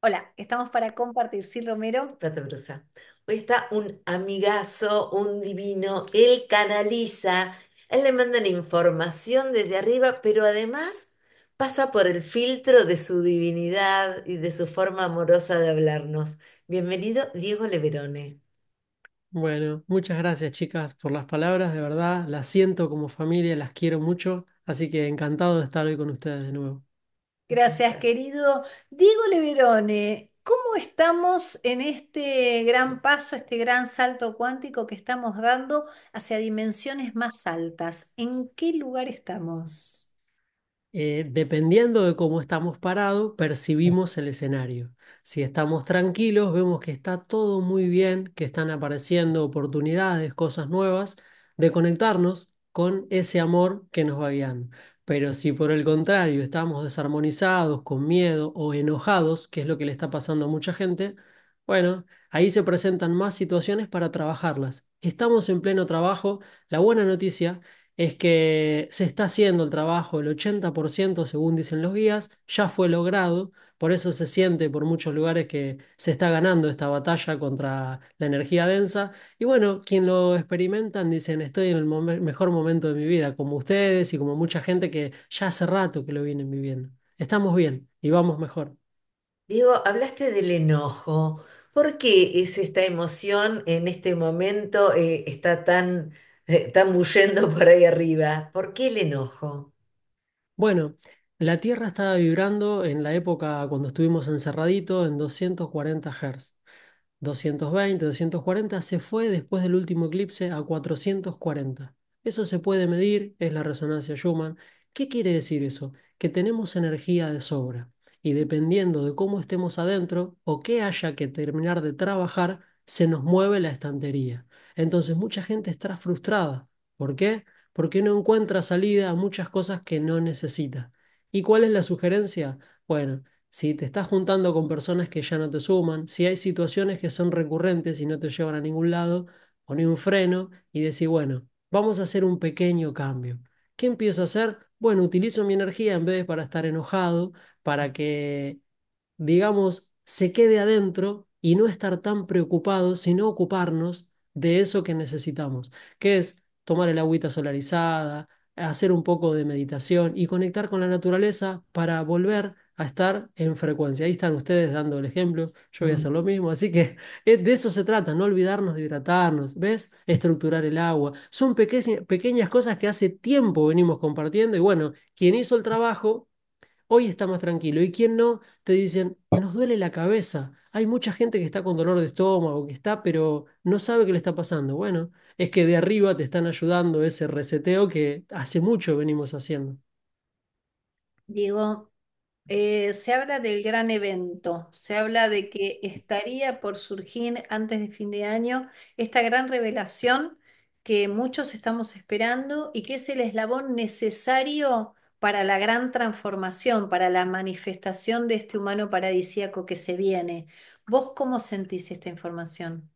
Hola, estamos para compartir. Sil Romero. Pato Brusa. Hoy está un amigazo, un divino. Él canaliza, él le mandan información desde arriba, pero además pasa por el filtro de su divinidad y de su forma amorosa de hablarnos. Bienvenido, Diego Leverone. Bueno, muchas gracias chicas por las palabras, de verdad, las siento como familia, las quiero mucho, así que encantado de estar hoy con ustedes de nuevo. Gracias, querido Diego Leverone. ¿Cómo estamos en este gran paso, este gran salto cuántico que estamos dando hacia dimensiones más altas? ¿En qué lugar estamos? Dependiendo de cómo estamos parados, percibimos el escenario. Si estamos tranquilos, vemos que está todo muy bien, que están apareciendo oportunidades, cosas nuevas, de conectarnos con ese amor que nos va guiando. Pero si por el contrario estamos desarmonizados, con miedo o enojados, que es lo que le está pasando a mucha gente, bueno, ahí se presentan más situaciones para trabajarlas. Estamos en pleno trabajo. La buena noticia es que se está haciendo el trabajo, el 80%, según dicen los guías, ya fue logrado, por eso se siente por muchos lugares que se está ganando esta batalla contra la energía densa, y bueno, quien lo experimentan dicen, estoy en el mejor momento de mi vida, como ustedes y como mucha gente que ya hace rato que lo vienen viviendo. Estamos bien y vamos mejor. Diego, hablaste del enojo. ¿Por qué es esta emoción en este momento está tan bullendo por ahí arriba? ¿Por qué el enojo? Bueno, la Tierra estaba vibrando en la época cuando estuvimos encerraditos en 240 Hz. 220, 240, se fue después del último eclipse a 440. Eso se puede medir, es la resonancia Schumann. ¿Qué quiere decir eso? Que tenemos energía de sobra y dependiendo de cómo estemos adentro o qué haya que terminar de trabajar, se nos mueve la estantería. Entonces mucha gente está frustrada. ¿Por qué? Porque no encuentra salida a muchas cosas que no necesita. ¿Y cuál es la sugerencia? Bueno, si te estás juntando con personas que ya no te suman, si hay situaciones que son recurrentes y no te llevan a ningún lado, poné un freno y decís, bueno, vamos a hacer un pequeño cambio. ¿Qué empiezo a hacer? Bueno, utilizo mi energía en vez de para estar enojado, para que, digamos, se quede adentro y no estar tan preocupados, sino ocuparnos de eso que necesitamos, que es tomar el agüita solarizada, hacer un poco de meditación y conectar con la naturaleza para volver a estar en frecuencia. Ahí están ustedes dando el ejemplo, yo voy a hacer lo mismo, así que de eso se trata, no olvidarnos de hidratarnos, ¿ves? Estructurar el agua. Son pequeñas cosas que hace tiempo venimos compartiendo y bueno, quien hizo el trabajo hoy está más tranquilo y quien no, te dicen, nos duele la cabeza. Hay mucha gente que está con dolor de estómago, que está, pero no sabe qué le está pasando. Bueno, es que de arriba te están ayudando ese reseteo que hace mucho venimos haciendo. Diego, se habla del gran evento, se habla de que estaría por surgir antes de fin de año esta gran revelación que muchos estamos esperando y que es el eslabón necesario para la gran transformación, para la manifestación de este humano paradisíaco que se viene. ¿Vos cómo sentís esta información?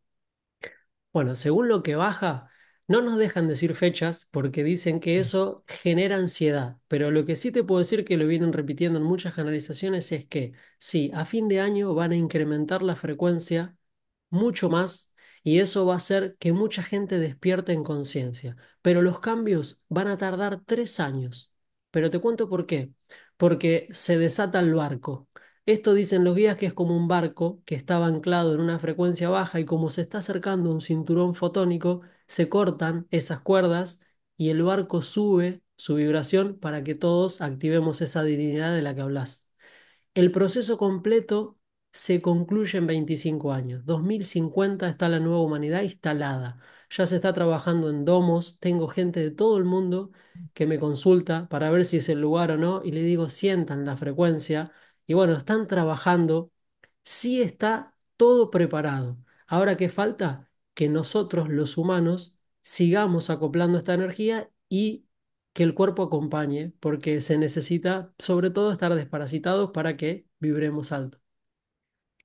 Bueno, según lo que baja, no nos dejan decir fechas porque dicen que eso genera ansiedad, pero lo que sí te puedo decir que lo vienen repitiendo en muchas canalizaciones es que sí, a fin de año van a incrementar la frecuencia mucho más y eso va a hacer que mucha gente despierte en conciencia, pero los cambios van a tardar 3 años. Pero te cuento por qué, porque se desata el barco. Esto dicen los guías que es como un barco que estaba anclado en una frecuencia baja y como se está acercando a un cinturón fotónico, se cortan esas cuerdas y el barco sube su vibración para que todos activemos esa divinidad de la que hablas. El proceso completo se concluye en 25 años. 2050 está la nueva humanidad instalada. Ya se está trabajando en domos. Tengo gente de todo el mundo que me consulta para ver si es el lugar o no. Y le digo, sientan la frecuencia. Y bueno, están trabajando. Sí está todo preparado. Ahora, ¿qué falta? Que nosotros, los humanos, sigamos acoplando esta energía y que el cuerpo acompañe, porque se necesita sobre todo estar desparasitados para que vibremos alto.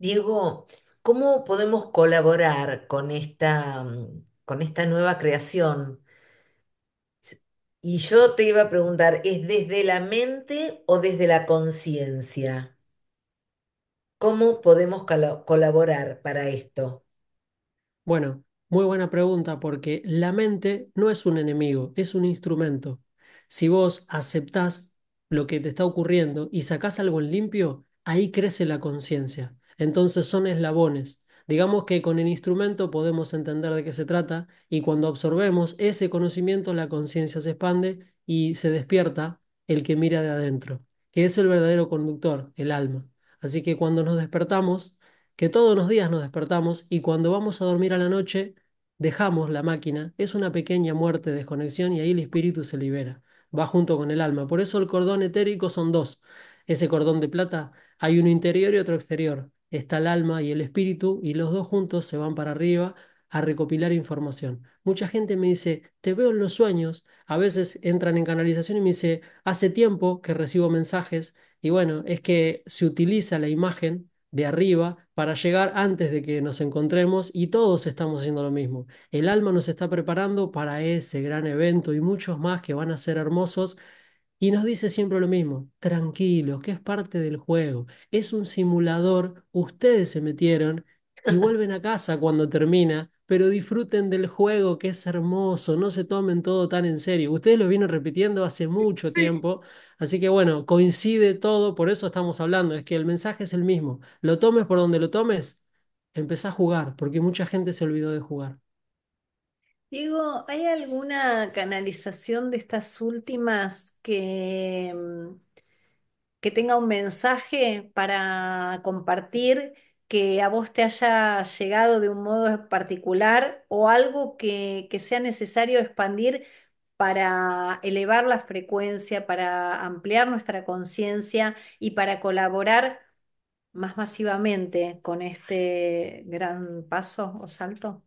Diego, ¿cómo podemos colaborar con esta nueva creación? Y yo te iba a preguntar, ¿es desde la mente o desde la conciencia? ¿Cómo podemos colaborar para esto? Bueno, muy buena pregunta, porque la mente no es un enemigo, es un instrumento. Si vos aceptás lo que te está ocurriendo y sacás algo en limpio, ahí crece la conciencia. Entonces son eslabones. Digamos que con el instrumento podemos entender de qué se trata, y cuando absorbemos ese conocimiento, la conciencia se expande y se despierta el que mira de adentro, que es el verdadero conductor, el alma. Así que cuando nos despertamos, que todos los días nos despertamos, y cuando vamos a dormir a la noche, dejamos la máquina, es una pequeña muerte, desconexión, y ahí el espíritu se libera, va junto con el alma. Por eso el cordón etérico son dos. Ese cordón de plata, hay uno interior y otro exterior. Está el alma y el espíritu, y los dos juntos se van para arriba a recopilar información. Mucha gente me dice, te veo en los sueños. A veces entran en canalización y me dice, hace tiempo que recibo mensajes. Y bueno, es que se utiliza la imagen de arriba para llegar antes de que nos encontremos, y todos estamos haciendo lo mismo. El alma nos está preparando para ese gran evento y muchos más que van a ser hermosos, y nos dice siempre lo mismo, tranquilos, que es parte del juego, es un simulador, ustedes se metieron y vuelven a casa cuando termina, pero disfruten del juego que es hermoso, no se tomen todo tan en serio. Ustedes lo vienen repitiendo hace mucho tiempo, así que bueno, coincide todo, por eso estamos hablando, es que el mensaje es el mismo. Lo tomes por donde lo tomes, empezá a jugar, porque mucha gente se olvidó de jugar. Diego, ¿hay alguna canalización de estas últimas que tenga un mensaje para compartir que a vos te haya llegado de un modo particular, o algo que sea necesario expandir para elevar la frecuencia, para ampliar nuestra conciencia y para colaborar más masivamente con este gran paso o salto?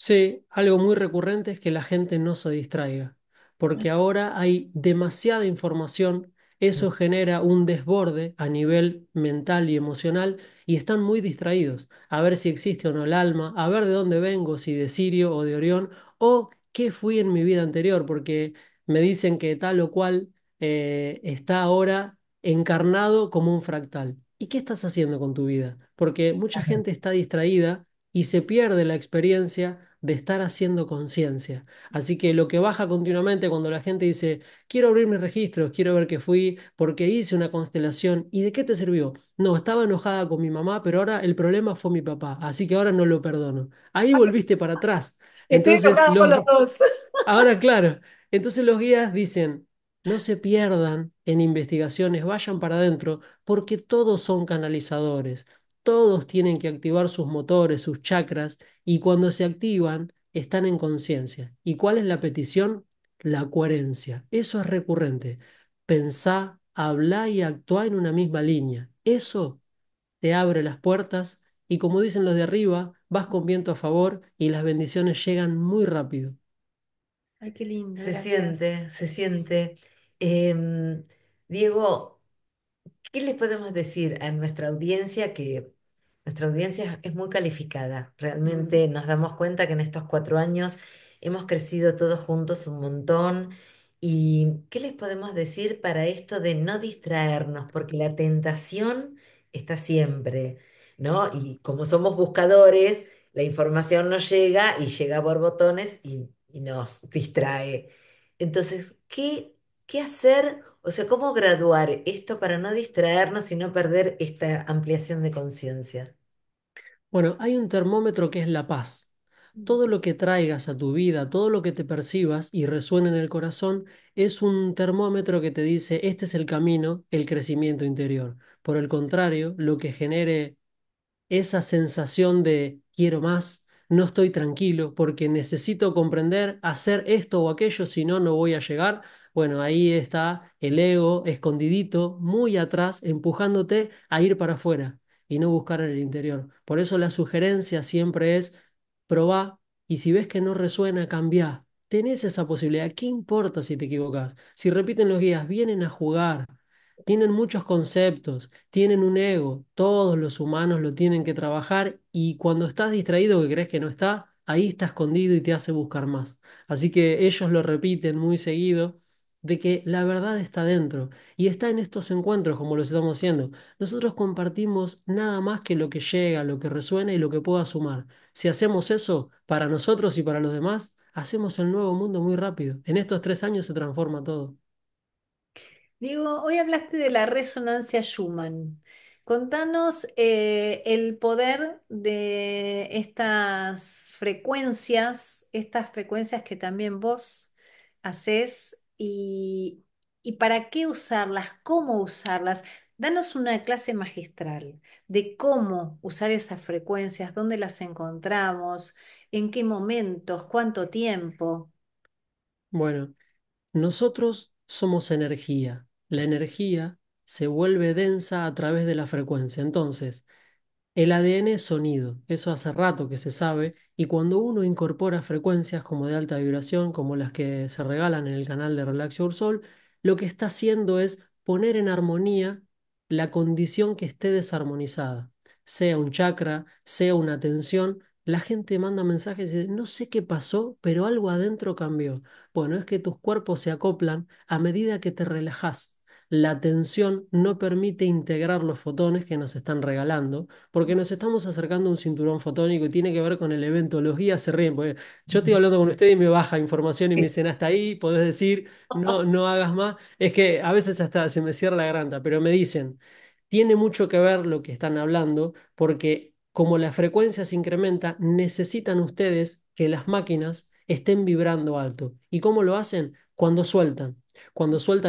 Sí, algo muy recurrente es que la gente no se distraiga, porque ahora hay demasiada información, eso genera un desborde a nivel mental y emocional, y están muy distraídos, a ver si existe o no el alma, a ver de dónde vengo, si de Sirio o de Orión, o qué fui en mi vida anterior, porque me dicen que tal o cual está ahora encarnado como un fractal. ¿Y qué estás haciendo con tu vida? Porque mucha gente está distraída y se pierde la experiencia de estar haciendo conciencia. Así que lo que baja continuamente cuando la gente dice, quiero abrir mis registros, quiero ver qué fui, porque hice una constelación, ¿y de qué te sirvió? No, estaba enojada con mi mamá, pero ahora el problema fue mi papá, así que ahora no lo perdono. Ahí volviste para atrás. Entonces, estoy enojada con los dos. Ahora, claro. Entonces los guías dicen, no se pierdan en investigaciones, vayan para adentro, porque todos son canalizadores. Todos tienen que activar sus motores, sus chakras, y cuando se activan, están en conciencia. ¿Y cuál es la petición? La coherencia. Eso es recurrente. Pensá, hablá y actuá en una misma línea. Eso te abre las puertas, y como dicen los de arriba, vas con viento a favor y las bendiciones llegan muy rápido. Ay, qué lindo. Se siente. Diego, ¿qué les podemos decir a nuestra audiencia? Que nuestra audiencia es muy calificada. Realmente nos damos cuenta que en estos 4 años hemos crecido todos juntos un montón. ¿Y qué les podemos decir para esto de no distraernos? Porque la tentación está siempre, ¿no? Y como somos buscadores, la información nos llega y llega por botones y nos distrae. Entonces, ¿qué hacer? O sea, ¿cómo graduar esto para no distraernos y no perder esta ampliación de conciencia? Bueno, hay un termómetro que es la paz. Todo lo que traigas a tu vida, todo lo que te percibas y resuena en el corazón, es un termómetro que te dice, este es el camino, el crecimiento interior. Por el contrario, lo que genere esa sensación de quiero más, no estoy tranquilo porque necesito comprender, hacer esto o aquello, si no, no voy a llegar. Bueno, ahí está el ego escondidito, muy atrás, empujándote a ir para afuera y no buscar en el interior. Por eso la sugerencia siempre es probá, y si ves que no resuena, cambiá. Tenés esa posibilidad. ¿Qué importa si te equivocás? Si repiten los guías, vienen a jugar, tienen muchos conceptos, tienen un ego, todos los humanos lo tienen que trabajar, y cuando estás distraído que crees que no está, ahí está escondido y te hace buscar más. Así que ellos lo repiten muy seguido. de que la verdad está dentro y está en estos encuentros como los estamos haciendo. Nosotros compartimos nada más que lo que llega, lo que resuena y lo que pueda sumar. Si hacemos eso para nosotros y para los demás, hacemos el nuevo mundo muy rápido. En estos 3 años se transforma todo. Diego, hoy hablaste de la resonancia Schumann. Contanos el poder de estas frecuencias que también vos hacés y para qué usarlas, cómo usarlas. Danos una clase magistral de cómo usar esas frecuencias, dónde las encontramos, en qué momentos, cuánto tiempo. Bueno, nosotros somos energía. La energía se vuelve densa a través de la frecuencia. Entonces, el ADN es sonido, eso hace rato que se sabe, y cuando uno incorpora frecuencias como de alta vibración, como las que se regalan en el canal de Relax Your Soul, lo que está haciendo es poner en armonía la condición que esté desarmonizada, sea un chakra, sea una tensión. La gente manda mensajes y dice, no sé qué pasó, pero algo adentro cambió. Bueno, es que tus cuerpos se acoplan a medida que te relajás. La tensión no permite integrar los fotones que nos están regalando, porque nos estamos acercando a un cinturón fotónico y tiene que ver con el evento. Los guías se ríen, porque yo estoy hablando con ustedes y me baja información y me dicen, hasta ahí, podés decir, no, no hagas más. Es que a veces hasta se me cierra la garganta, pero me dicen, tiene mucho que ver lo que están hablando, porque como la frecuencia se incrementa, necesitan ustedes que las máquinas estén vibrando alto. ¿Y cómo lo hacen? Cuando sueltan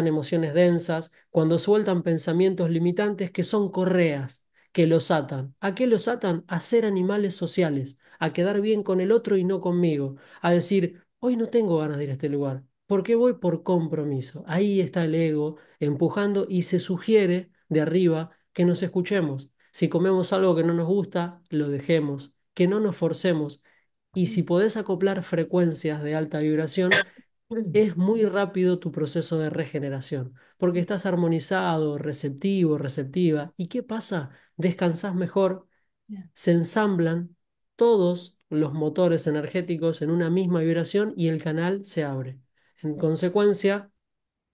emociones densas, cuando sueltan pensamientos limitantes que son correas, que los atan. ¿A qué los atan? A ser animales sociales, a quedar bien con el otro y no conmigo, a decir, hoy no tengo ganas de ir a este lugar, ¿por qué voy? Por compromiso. Ahí está el ego empujando y se sugiere de arriba que nos escuchemos. Si comemos algo que no nos gusta, lo dejemos, que no nos forcemos. Y si podés acoplar frecuencias de alta vibración, es muy rápido tu proceso de regeneración, porque estás armonizado, receptivo, receptiva. ¿Y qué pasa? Descansás mejor, se ensamblan todos los motores energéticos en una misma vibración y el canal se abre. En consecuencia,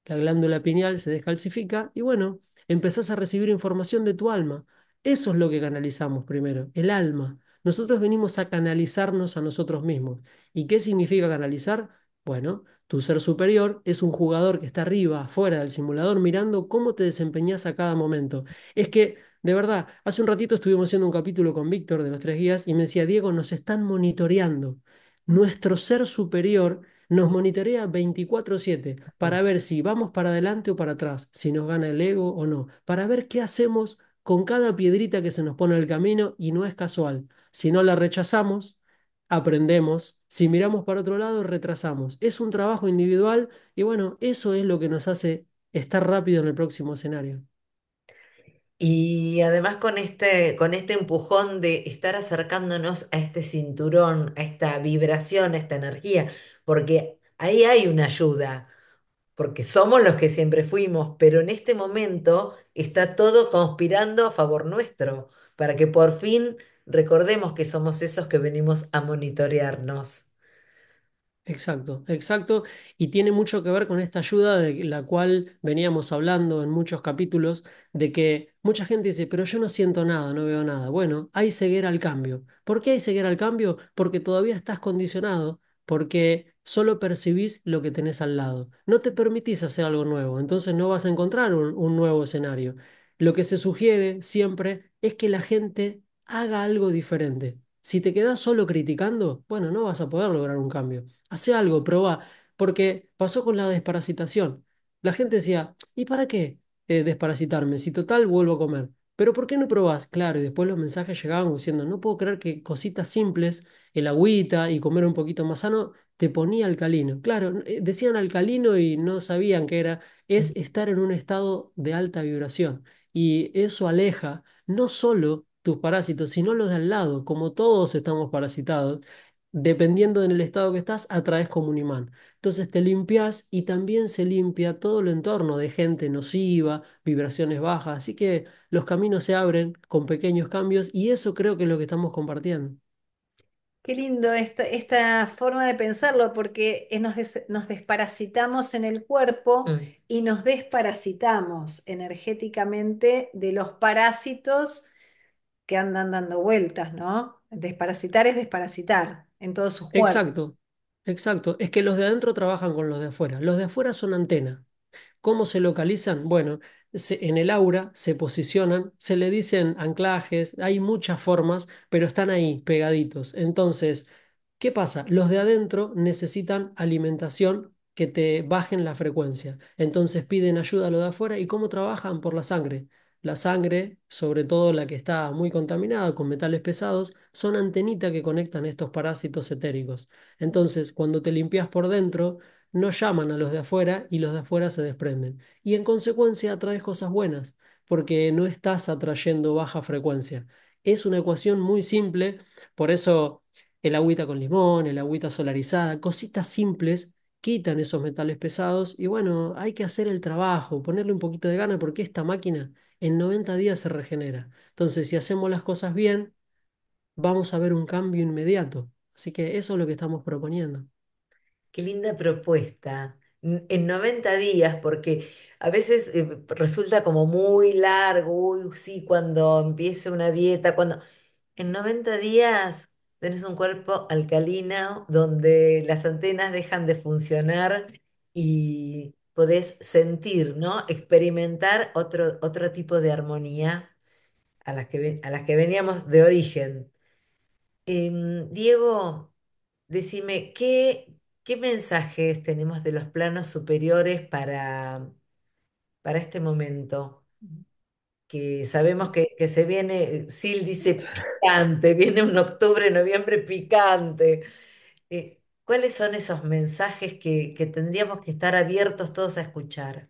la glándula pineal se descalcifica y bueno, empezás a recibir información de tu alma. Eso es lo que canalizamos primero, el alma. Nosotros venimos a canalizarnos a nosotros mismos. ¿Y qué significa canalizar? Bueno, tu ser superior es un jugador que está arriba, afuera del simulador, mirando cómo te desempeñás a cada momento. Es que, de verdad, hace un ratito estuvimos haciendo un capítulo con Víctor de los 3 guías y me decía, Diego, nos están monitoreando. Nuestro ser superior nos monitorea 24/7 para ver si vamos para adelante o para atrás, si nos gana el ego o no, para ver qué hacemos con cada piedrita que se nos pone en el camino, y no es casual. Si no la rechazamos, aprendemos. Si miramos para otro lado, retrasamos. Es un trabajo individual y bueno, eso es lo que nos hace estar rápido en el próximo escenario. Y además con este empujón de estar acercándonos a este cinturón, a esta vibración, a esta energía, porque ahí hay una ayuda. Porque somos los que siempre fuimos, pero en este momento está todo conspirando a favor nuestro, para que por fin recordemos que somos esos que venimos a monitorearnos. Exacto. Y tiene mucho que ver con esta ayuda de la cual veníamos hablando en muchos capítulos, de que mucha gente dice, pero yo no siento nada, no veo nada. Bueno, hay ceguera al cambio. ¿Por qué hay ceguera al cambio? Porque todavía estás condicionado, porque solo percibís lo que tenés al lado. No te permitís hacer algo nuevo, entonces no vas a encontrar un nuevo escenario. Lo que se sugiere siempre es que la gente haga algo diferente. Si te quedás solo criticando, bueno, no vas a poder lograr un cambio. Hacé algo, probá, porque pasó con la desparasitación. La gente decía, ¿y para qué desparasitarme? Si total vuelvo a comer. ¿Pero por qué no probás? Claro, y después los mensajes llegaban diciendo, no puedo creer que cositas simples, el agüita y comer un poquito más sano, te ponía alcalino. Claro, decían alcalino y no sabían qué era. Es estar en un estado de alta vibración. Y eso aleja no solo tus parásitos, sino los de al lado. Como todos estamos parasitados, dependiendo del estado que estás, atraes como un imán. Entonces te limpias y también se limpia todo el entorno de gente nociva, vibraciones bajas. Así que los caminos se abren con pequeños cambios y eso creo que es lo que estamos compartiendo. Qué lindo esta forma de pensarlo, porque nos desparasitamos en el cuerpo Mm. y nos desparasitamos energéticamente de los parásitos que andan dando vueltas, ¿no? Desparasitar es desparasitar en todos sus cuerpos. Exacto. Es que los de adentro trabajan con los de afuera. Los de afuera son antena. ¿Cómo se localizan? Bueno, en el aura se posicionan, se le dicen anclajes, hay muchas formas, pero están ahí pegaditos. Entonces, ¿qué pasa? Los de adentro necesitan alimentación que te bajen la frecuencia. Entonces piden ayuda a los de afuera. ¿Y cómo trabajan? Por la sangre. La sangre, sobre todo la que está muy contaminada con metales pesados, son antenitas que conectan estos parásitos etéricos. Entonces, cuando te limpias por dentro, no llaman a los de afuera y los de afuera se desprenden. Y en consecuencia atraes cosas buenas, porque no estás atrayendo baja frecuencia. Es una ecuación muy simple, por eso el agüita con limón, el agüita solarizada, cositas simples quitan esos metales pesados y bueno, hay que hacer el trabajo, ponerle un poquito de gana porque esta máquina en 90 días se regenera. Entonces, si hacemos las cosas bien, vamos a ver un cambio inmediato. Así que eso es lo que estamos proponiendo. Qué linda propuesta. En 90 días, porque a veces resulta como muy largo, uy, sí, cuando empiece una dieta, cuando... En 90 días tenés un cuerpo alcalino donde las antenas dejan de funcionar y podés sentir, ¿no? Experimentar otro tipo de armonía a las que, a las que veníamos de origen. Diego, decime, ¿qué mensajes tenemos de los planos superiores para este momento? Que sabemos que se viene, Sil dice picante, viene un octubre, noviembre picante. ¿Cuáles son esos mensajes que tendríamos que estar abiertos todos a escuchar?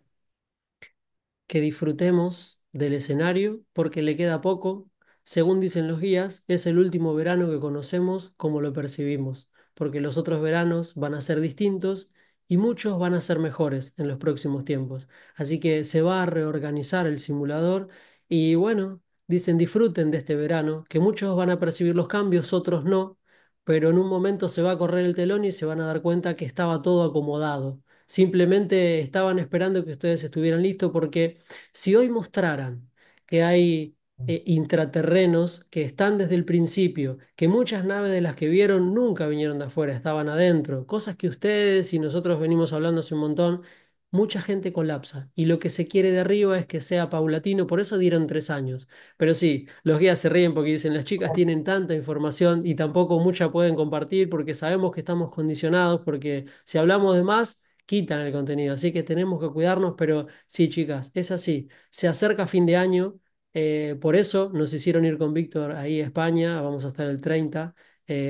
Que disfrutemos del escenario porque le queda poco. Según dicen los guías, es el último verano que conocemos como lo percibimos, porque los otros veranos van a ser distintos y muchos van a ser mejores en los próximos tiempos. Así que se va a reorganizar el simulador y bueno, dicen disfruten de este verano, que muchos van a percibir los cambios, otros no, pero en un momento se va a correr el telón y se van a dar cuenta que estaba todo acomodado. Simplemente estaban esperando que ustedes estuvieran listos porque si hoy mostraran que hay intraterrenos que están desde el principio, que muchas naves de las que vieron nunca vinieron de afuera, estaban adentro, cosas que ustedes y nosotros venimos hablando hace un montón, mucha gente colapsa y lo que se quiere de arriba es que sea paulatino, por eso dieron 3 años. Pero sí, los guías se ríen porque dicen, las chicas tienen tanta información y tampoco mucha pueden compartir porque sabemos que estamos condicionados, porque si hablamos de más, quitan el contenido, así que tenemos que cuidarnos, pero sí, chicas, es así, se acerca fin de año, por eso nos hicieron ir con Víctor ahí a España, vamos a estar el 30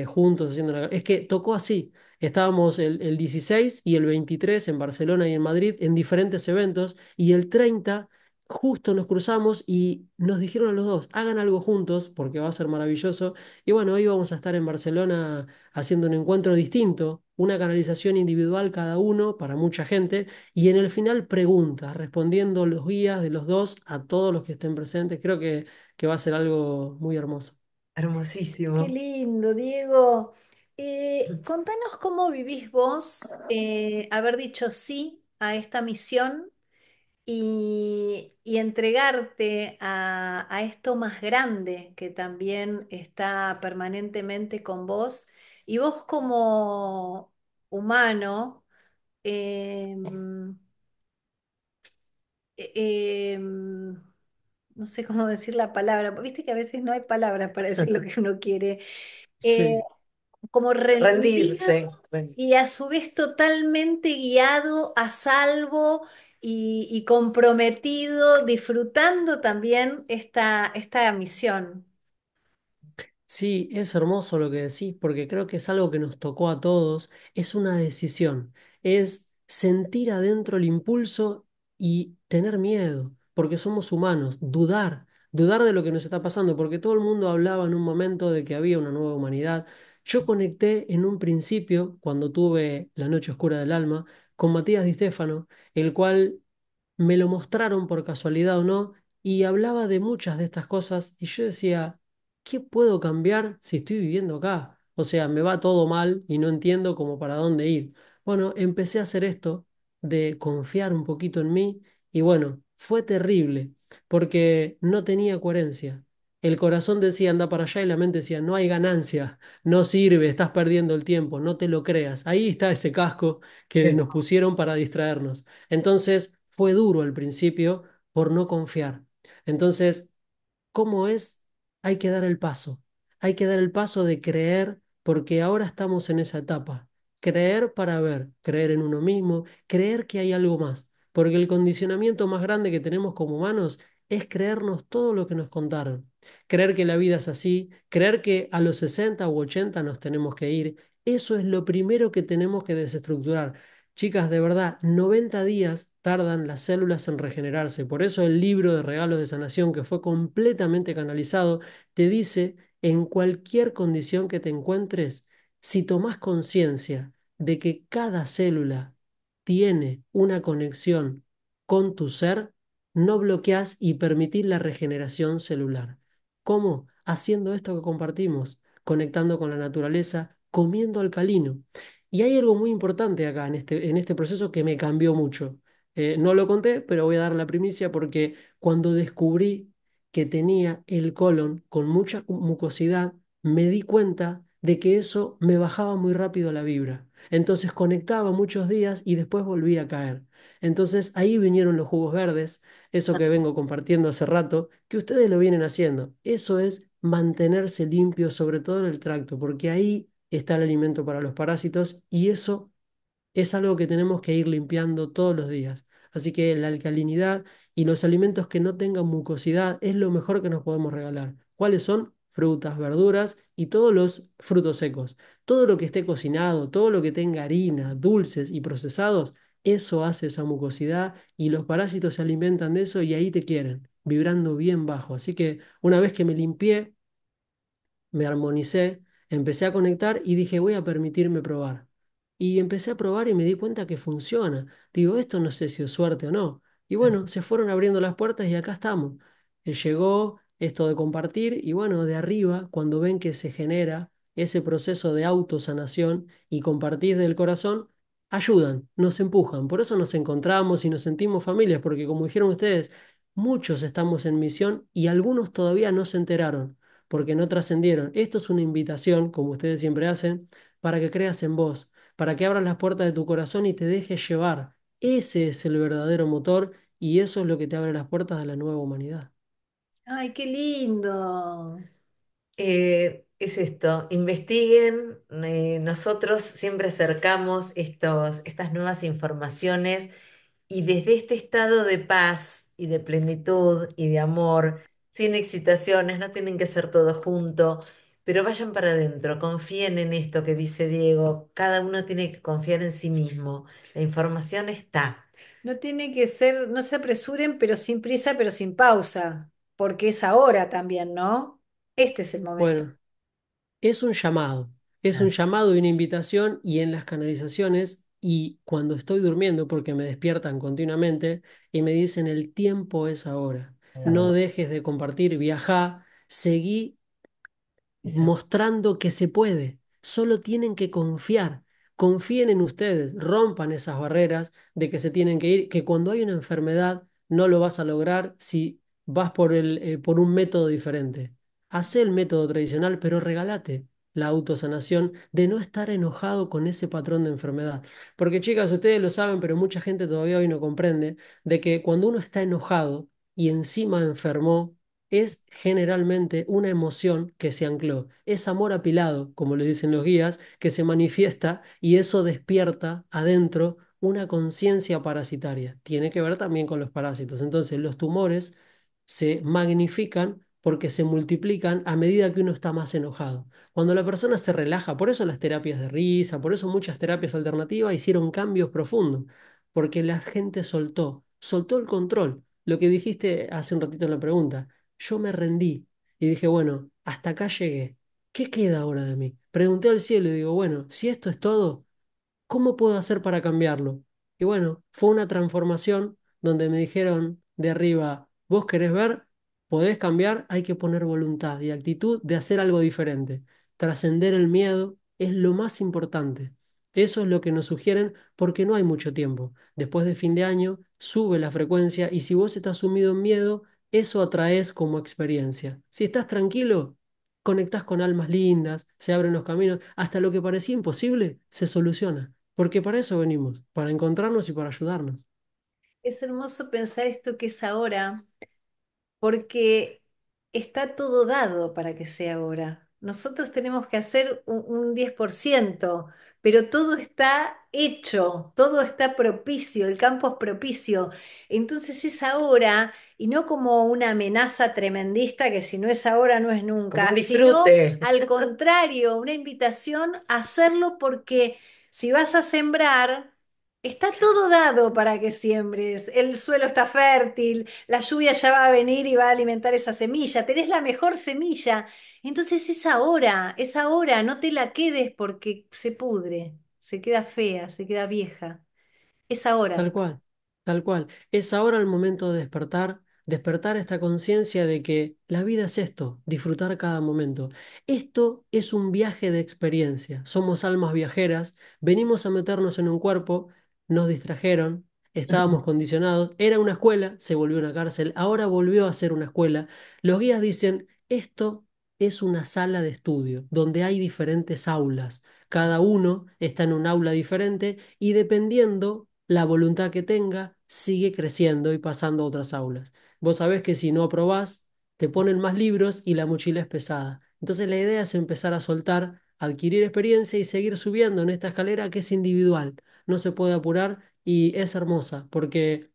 juntos haciendo una... Es que tocó así. Estábamos el 16 y el 23 en Barcelona y en Madrid en diferentes eventos y el 30 justo nos cruzamos y nos dijeron a los dos, hagan algo juntos porque va a ser maravilloso. Y bueno, hoy vamos a estar en Barcelona haciendo un encuentro distinto, una canalización individual cada uno para mucha gente y en el final preguntas, respondiendo los guías de los dos a todos los que estén presentes. Creo que va a ser algo muy hermoso. Hermosísimo. Qué lindo, Diego. Contanos cómo vivís vos haber dicho sí a esta misión y entregarte a esto más grande que también está permanentemente con vos. Y vos como humano, no sé cómo decir la palabra, viste que a veces no hay palabras para decir lo que uno quiere. Eh, Sí. Como rendido Rendirse. Y a su vez totalmente guiado, a salvo y comprometido, disfrutando también esta misión. Sí, es hermoso lo que decís, porque creo que es algo que nos tocó a todos. Es una decisión, es sentir adentro el impulso y tener miedo, porque somos humanos, dudar de lo que nos está pasando, porque todo el mundo hablaba en un momento de que había una nueva humanidad. Yo conecté en un principio, cuando tuve La Noche Oscura del Alma, con Matías Di Stefano, el cual me lo mostraron por casualidad o no, y hablaba de muchas de estas cosas, y yo decía, ¿qué puedo cambiar si estoy viviendo acá? O sea, me va todo mal y no entiendo como para dónde ir. Bueno, empecé a hacer esto de confiar un poquito en mí y bueno, fue terrible porque no tenía coherencia. El corazón decía anda para allá y la mente decía no hay ganancia, no sirve, estás perdiendo el tiempo, no te lo creas. Ahí está ese casco que nos pusieron para distraernos. Entonces fue duro al principio por no confiar. Entonces, ¿cómo es? Hay que dar el paso. Hay que dar el paso de creer porque ahora estamos en esa etapa. Creer para ver, creer en uno mismo, creer que hay algo más. Porque el condicionamiento más grande que tenemos como humanos es creernos todo lo que nos contaron. Creer que la vida es así, creer que a los 60 u 80 nos tenemos que ir. Eso es lo primero que tenemos que desestructurar. Chicas, de verdad, 90 días tardan las células en regenerarse. Por eso el libro de regalos de sanación, que fue completamente canalizado, te dice, en cualquier condición que te encuentres, si tomás conciencia de que cada célula tiene una conexión con tu ser, no bloqueás y permitís la regeneración celular. ¿Cómo? Haciendo esto que compartimos, conectando con la naturaleza, comiendo alcalino. Y hay algo muy importante acá en este proceso que me cambió mucho. No lo conté, pero voy a dar la primicia porque cuando descubrí que tenía el colon con mucha mucosidad, me di cuenta de que eso me bajaba muy rápido la vibra. Entonces conectaba muchos días y después volvía a caer. Entonces ahí vinieron los jugos verdes, eso que vengo compartiendo hace rato, que ustedes lo vienen haciendo. Eso es mantenerse limpio, sobre todo en el tracto, porque ahí está el alimento para los parásitos y eso es algo que tenemos que ir limpiando todos los días. Así que la alcalinidad y los alimentos que no tengan mucosidad es lo mejor que nos podemos regalar. ¿Cuáles son? Frutas, verduras y todos los frutos secos. Todo lo que esté cocinado, todo lo que tenga harina, dulces y procesados, eso hace esa mucosidad y los parásitos se alimentan de eso y ahí te quieren, vibrando bien bajo. Así que una vez que me limpié, me armonicé, empecé a conectar y dije, voy a permitirme probar. Y empecé a probar y me di cuenta que funciona. Digo, esto no sé si es suerte o no. Y bueno, se fueron abriendo las puertas y acá estamos. Llegó esto de compartir y bueno, de arriba, cuando ven que se genera ese proceso de autosanación y compartir del corazón, ayudan, nos empujan. Por eso nos encontramos y nos sentimos familias, porque como dijeron ustedes, muchos estamos en misión y algunos todavía no se enteraron, porque no trascendieron. Esto es una invitación, como ustedes siempre hacen, para que creas en vos, para que abras las puertas de tu corazón y te dejes llevar. Ese es el verdadero motor y eso es lo que te abre las puertas de la nueva humanidad. ¡Ay, qué lindo! Es esto, investiguen, nosotros siempre acercamos estas nuevas informaciones y desde este estado de paz y de plenitud y de amor, sin excitaciones, no tienen que ser todo junto, pero vayan para adentro, confíen en esto que dice Diego, cada uno tiene que confiar en sí mismo, la información está. No tiene que ser, no se apresuren, pero sin prisa, pero sin pausa, porque es ahora también, ¿no? Este es el momento. Bueno, es un llamado, y una invitación, y en las canalizaciones, y cuando estoy durmiendo, porque me despiertan continuamente, y me dicen el tiempo es ahora. No dejes de compartir, viajá, seguí mostrando que se puede. Solo tienen que confiar. Confíen en ustedes, rompan esas barreras de que se tienen que ir, que cuando hay una enfermedad no lo vas a lograr si vas por un método diferente. Hacé el método tradicional, pero regálate la autosanación de no estar enojado con ese patrón de enfermedad. Porque chicas, ustedes lo saben, pero mucha gente todavía hoy no comprende de que cuando uno está enojado, y encima enfermó, es generalmente una emoción que se ancló. Es amor apilado, como le dicen los guías, que se manifiesta y eso despierta adentro una conciencia parasitaria. Tiene que ver también con los parásitos. Entonces los tumores se magnifican porque se multiplican a medida que uno está más enojado. Cuando la persona se relaja, por eso las terapias de risa, por eso muchas terapias alternativas hicieron cambios profundos, porque la gente soltó el control. Lo que dijiste hace un ratito en la pregunta, yo me rendí y dije, bueno, hasta acá llegué, ¿qué queda ahora de mí? Pregunté al cielo y digo, bueno, si esto es todo, ¿cómo puedo hacer para cambiarlo? Y bueno, fue una transformación donde me dijeron de arriba, vos querés ver, podés cambiar, hay que poner voluntad y actitud de hacer algo diferente. trascender el miedo es lo más importante. Eso es lo que nos sugieren porque no hay mucho tiempo. Después de fin de año, sube la frecuencia y si vos estás sumido en miedo, eso atraes como experiencia. Si estás tranquilo, conectás con almas lindas, se abren los caminos, hasta lo que parecía imposible se soluciona. Porque para eso venimos, para encontrarnos y para ayudarnos. Es hermoso pensar esto que es ahora, porque está todo dado para que sea ahora. Nosotros tenemos que hacer un 10%, pero todo está hecho, todo está propicio, el campo es propicio. Entonces es ahora, y no como una amenaza tremendista que si no es ahora no es nunca, sino al contrario, una invitación a hacerlo porque si vas a sembrar, está todo dado para que siembres, el suelo está fértil, la lluvia ya va a venir y va a alimentar esa semilla, tenés la mejor semilla, entonces es ahora, no te la quedes porque se pudre, se queda fea, se queda vieja, es ahora. Tal cual, tal cual, es ahora el momento de despertar, esta conciencia de que la vida es esto, disfrutar cada momento. Esto es un viaje de experiencia, somos almas viajeras, venimos a meternos en un cuerpo. Nos distrajeron, estábamos condicionados, era una escuela, se volvió una cárcel, ahora volvió a ser una escuela. Los guías dicen, esto es una sala de estudio, donde hay diferentes aulas. Cada uno está en un aula diferente y dependiendo la voluntad que tenga, sigue creciendo y pasando a otras aulas. Vos sabés que si no aprobás, te ponen más libros y la mochila es pesada. Entonces la idea es empezar a soltar, adquirir experiencia y seguir subiendo en esta escalera que es individual. No se puede apurar y es hermosa, porque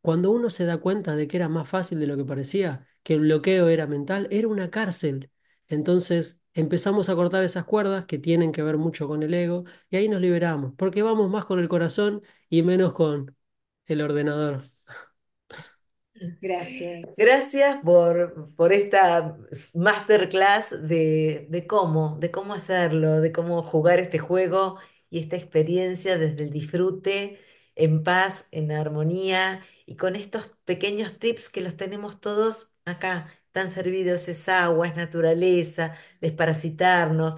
cuando uno se da cuenta de que era más fácil de lo que parecía, que el bloqueo era mental, era una cárcel. Entonces empezamos a cortar esas cuerdas que tienen que ver mucho con el ego y ahí nos liberamos, porque vamos más con el corazón y menos con el ordenador. Gracias. Gracias por esta masterclass de cómo hacerlo, de cómo jugar este juego y esta experiencia desde el disfrute, en paz, en armonía, y con estos pequeños tips que los tenemos todos acá, tan servidos, es agua, es naturaleza, desparasitarnos,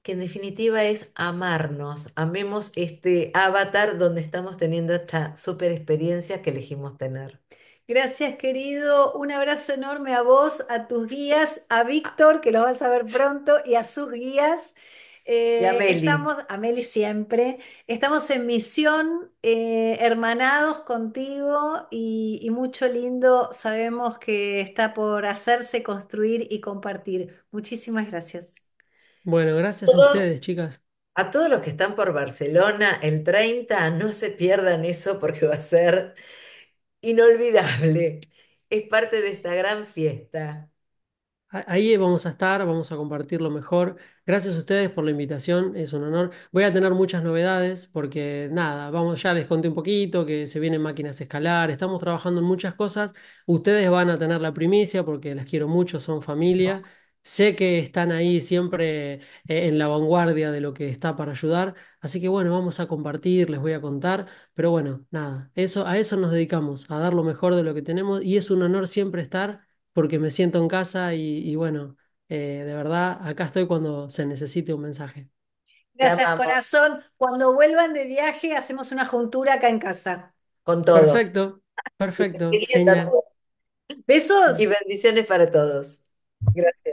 que en definitiva es amarnos, amemos este avatar donde estamos teniendo esta super experiencia que elegimos tener. Gracias, querido. Un abrazo enorme a vos, a tus guías, a Víctor, que los vas a ver pronto, y a sus guías. Y Ameli. Estamos, Ameli siempre, estamos en misión, hermanados contigo y mucho lindo sabemos que está por hacerse, construir y compartir. Muchísimas gracias. Bueno, gracias a ustedes, chicas. A todos los que están por Barcelona el 30, no se pierdan eso porque va a ser inolvidable. Es parte de esta gran fiesta. Ahí vamos a estar, vamos a compartirlo mejor. Gracias a ustedes por la invitación, es un honor. Voy a tener muchas novedades porque nada, vamos, ya les conté un poquito que se vienen máquinas a escalar, estamos trabajando en muchas cosas. Ustedes van a tener la primicia porque las quiero mucho, son familia. Sé que están ahí siempre en la vanguardia de lo que está para ayudar. Así que bueno, vamos a compartir, les voy a contar. Pero bueno, nada, a eso nos dedicamos, a dar lo mejor de lo que tenemos y es un honor siempre estar, porque me siento en casa y bueno, de verdad, acá estoy cuando se necesite un mensaje. Gracias, corazón. Cuando vuelvan de viaje, hacemos una juntura acá en casa. Con todo. Perfecto, perfecto. Genial. Besos. Y bendiciones para todos. Gracias.